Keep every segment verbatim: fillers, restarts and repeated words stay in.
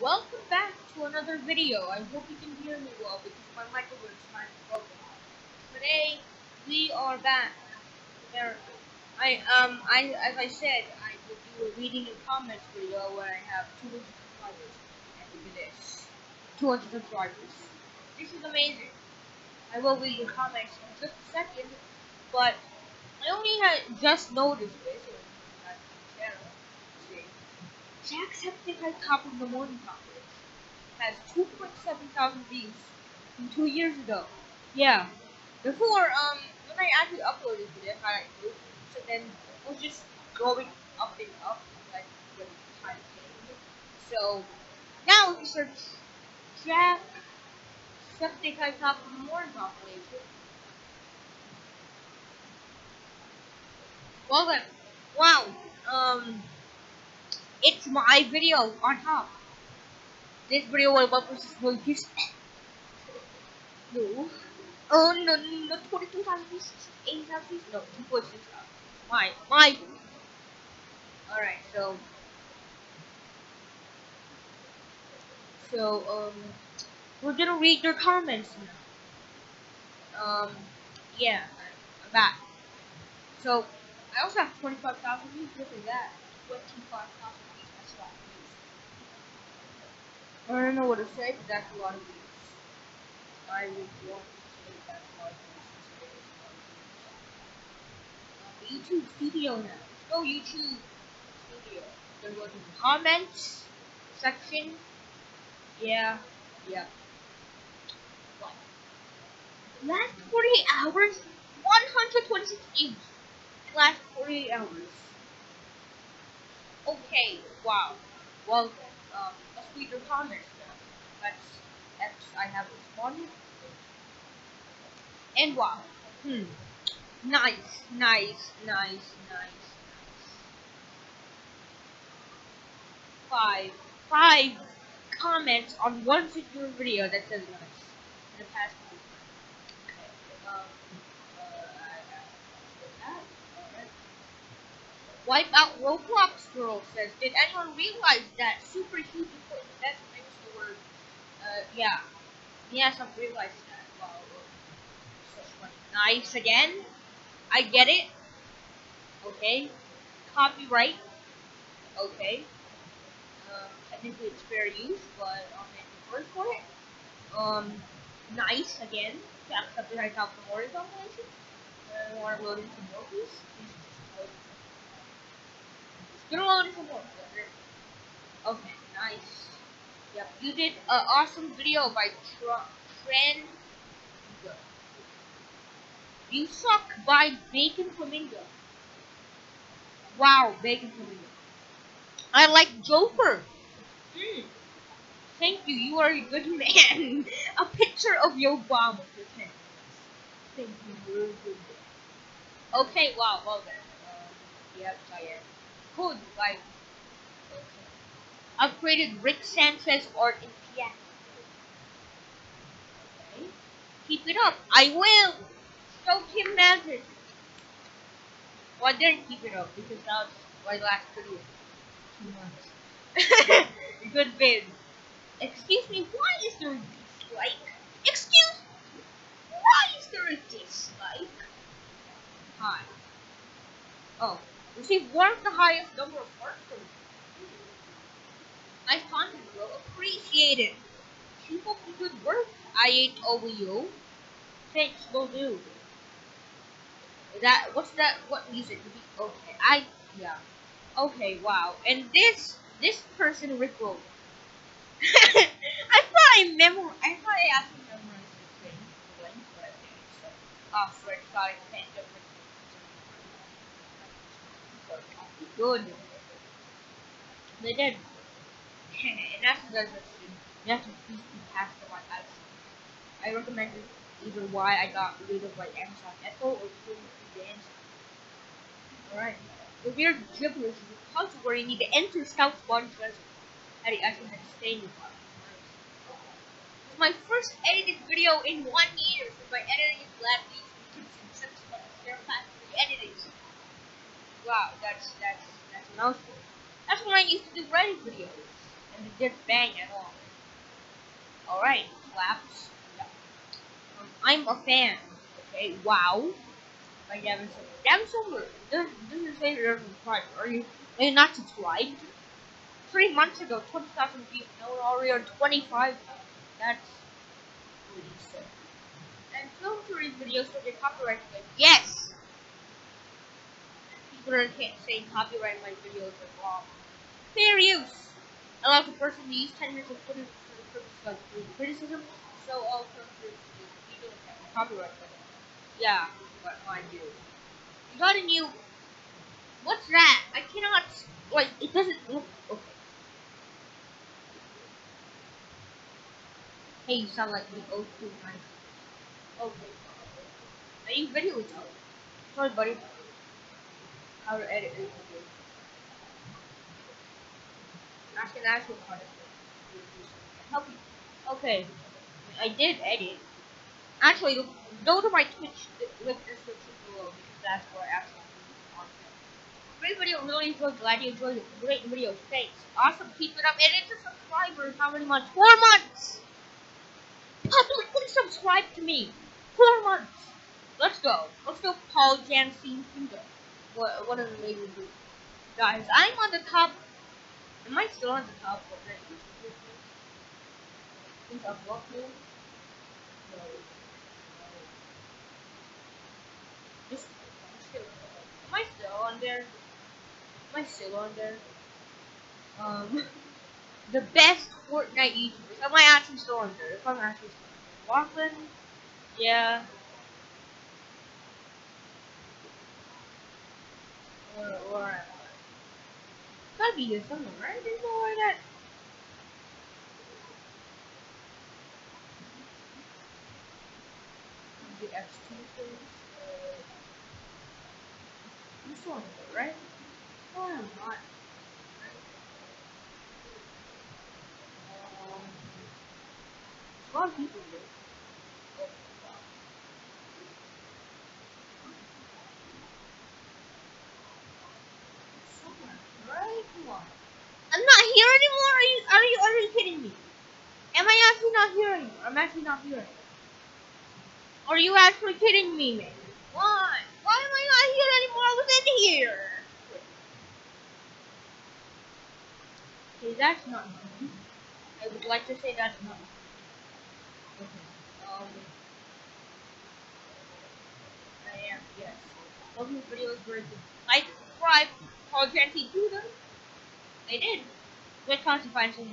Welcome back to another video. I hope you can hear me well because my microphone is trying to broken out. Today we are back in America. I um I as I said I will do a reading and comments video where I have two hundred subscribers. And look at this, two hundred subscribers. This is amazing. I will read your comments in just a second, but I only had just noticed this. Jacksepticeye Top of the Morning Conference has two point seven thousand views from two years ago. Yeah. Before, um, when I actually uploaded this, I it, so then it was just going up and up, like the time changed. So now if you search Jacksepticeye Top of the Morning Conference, well then, wow. Um. It's my video on top. This video will be versus no views. No. Oh no, no, twenty-two thousand views, eight thousand views, no, two point six thousand. My, my video. Alright, so. So, um, we're gonna read your comments now. Um, yeah, I'm back. So, I also have twenty-five thousand views, look at that. twenty-five thousand. I don't know what to say, but that's a lot of views. I would want to say that's a lot of views. YouTube Studio now. Go YouTube Studio. Then go to the comments section. Yeah, yeah. What? Last forty-eight hours, one hundred twenty-six views. Last forty-eight hours. Okay. Wow. Well, um. read your comments now. That's, that's, I have responded. And wow. Hmm. Nice, nice, nice, nice, nice. Five, five comments on one particular video that says nice. In the past week. Okay, um, uh, I have that. Wipe out Roblox Girl says, did anyone realize that super huge That's the word. Uh, yeah. Yes, I've realized that. Wow. So funny. Nice again. I get it. Okay. Copyright. Okay. Um, technically it's fair use, but I'll make the word for it. Um, nice again. Copyright out the Morris compilation. I want to load in some more. Please just gonna load in some more. Okay. Nice. Yep, you did an awesome video by Tran. You suck by Bacon Flamingo. Wow, Bacon Flamingo. I like Joker. Mm. Thank you, you are a good man. A picture of your bomb. Thank you, you're a good man. Okay, wow, well then. Uh, yep, I am. Good, like. Upgraded Rick Sanchez art in piano. Okay. Keep it up. I will. Show him magic. Well, I didn't keep it up because that was my last video. Two months. Good bid. Excuse me. Why is there a dislike? Excuse me. Why is there a dislike? Hi. Oh, received one of the highest number of hearts from. My content will appreciate it. Keep up the good work. I ain't over you. Thanks, will do. That what's that? What music? Okay, I yeah. Okay, wow. And this this person Rick Roll. I thought I memor. I thought I actually memorized the thing when, but I think it's so. Ah, oh, Frenchie, I can't get Rick Roll. Good. They did. And that's the description. You have to please be past the white ice. I recommend either why I got rid of like Amazon Echo or putting it to the answer. Alright. The weird gibberish is a puzzle where you need to enter Scout's body treasure. How do you actually have to stay in your body? It's my first edited video in one year, so by editing it gladly, you can some tips about the fair path for the editing. Wow, that's that's that's a mouthful. That's when I used to do writing videos. and it didn't bang at all. Alright, claps. Yep. Um, I'm a fan. Okay, wow. By Gavin Silver. Gavin Silver doesn't say they're subscribed. Are you, are you not subscribed? Three months ago, twenty thousand people. Now we're already on twenty-five thousand. That's really sick. And film series videos so they copyright them. Yes! People are saying copyright my videos are wrong. Fair use! Allow the person to use ten minutes of footage for the purpose of like, criticism, so all film series videos don't have copyright them. Yeah, what I do. You got a new. What's that? I cannot. Like, it doesn't look. Okay. Hey, you sound like the old school man. Okay. Are you videoing out? Sorry, buddy. How to edit it. I can actually cut it. Help you. Okay. I did edit. Actually, go to my Twitch link description below because that's where I actually do content. Great video, really enjoyed. Glad you enjoyed it. Great video, thanks. Awesome, keep it up. And it's a subscriber. How many months? Four months. Publicly subscribe to me. Four months. Let's go. Let's go, Paul Jansen Finger. What? What are the ladies do? Guys, I'm on the top. Am I still on the top? I think I've lost you. No. Just, still, am I still on there? Am I still on there? Um, the best Fortnite YouTubers. Am I actually still on there? If I'm actually still on there. Lachlan? Yeah. Where, where am I? It's gotta be here somewhere, right? There's no way that. The X two things. I'm still on there, right? No, I'm not. Um, there's a lot of people here. Oh, wow. Somewhere, right? Come on. I'm not here anymore? Are you, are you, are you kidding me? Am I actually not here anymore? I'm actually not here anymore. Are you actually kidding me, man? Why? Why am I not here anymore? I was in here! Okay, that's not mine. I would like to say that's not mine. Okay. Um, I am, yes. Love your videos very good. Like, subscribe, call Janty, do them. They did. Good content finds me.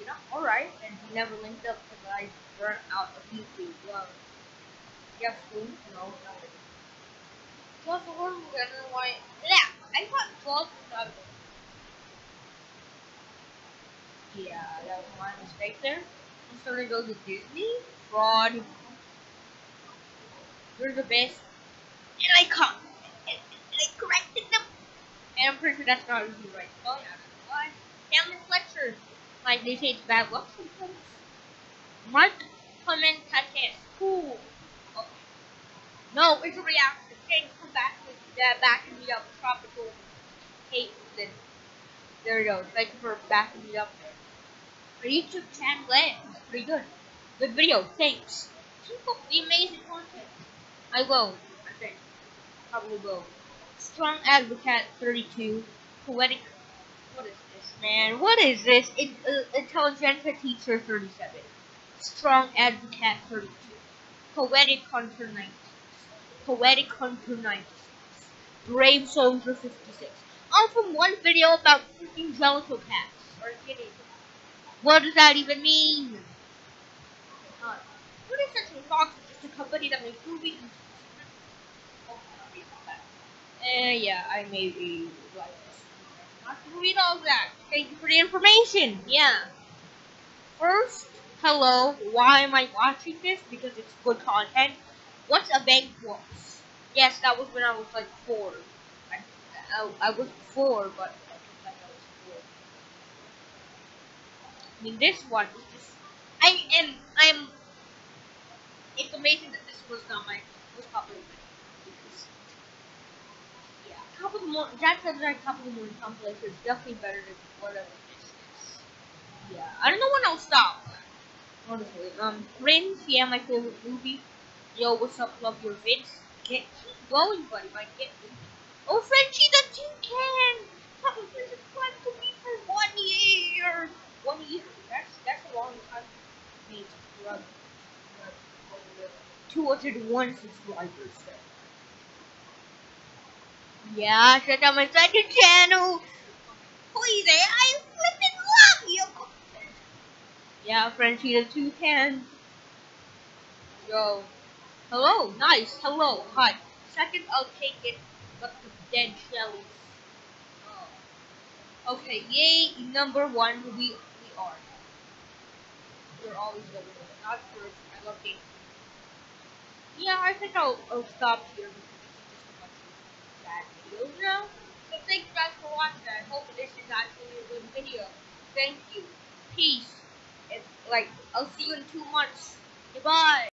You know, alright. And we never linked up because I burnt out of YouTube. Love. Yes, we know that. Plus, the word was getting away. Yeah, I got twelve subs. Yeah, that was my mistake there. I'm starting to go to Disney. Fraud. We're the best. And I caught. And, and I corrected them. And I'm pretty sure that's not really right. Oh, yeah, that's why. Family Fletcher. Like, they say it's bad luck sometimes. Mark Clement Tatis. Cool. No, it's a reaction. Thanks for backing uh, backing me up. Tropical hate. There we go. Thank you for backing me up there. My YouTube channel is pretty good. Good video. Thanks. Keep up the amazing content. I will. I think. Probably will. Strong Advocate thirty-two. Poetic. What is this, man? What is this? It, uh, Intelligentsia Teacher thirty-seven. Strong Advocate thirty-two. Poetic Hunter nineteen. Poetic Hunter ninety-six, Brave Soldier fifty-six. All from one video about freaking Jellicle cats. Are you kidding? What does that even mean? Uh, what is such a fox? It's just a company that makes movies. Oh, uh, yeah, I may be like this. Not to read all that. Thank you for the information. Yeah. First, hello. Why am I watching this? Because it's good content. What's a bank box? Yes, that was when I was like four. I, I, I was four, but I think like I was four. I mean, this one is just. I am. I'm. It's amazing that this was not my most popular video. Because, yeah, top of the morning. Jacksepticeye top of the morning complex is definitely better than whatever this is. yeah. I don't know when I'll stop. Honestly, um, Prince, yeah, my favorite movie. Yo, what's up, love your vids. Get keep going, buddy. Like, get me. Oh, Frenchie, the tin can. That was subscribed to me for one year. One year. That's that's a long time. Me subscribe. Two hundred one subscribers. Yeah, check out my second channel. Please, eh? I flippin' love you. Yeah, Frenchie the toucan. Yo. Hello, nice. Hello, hi. Second, I'll take it, but the dead jellies. Oh. Okay, yay. Number one, we we are. We're always number one. Not first. I love games. Yeah, I think I'll, I'll stop here. Videos now. So thank you guys for watching. I hope this is actually a good video. Thank you. Peace. It's like I'll see you in two months. Goodbye.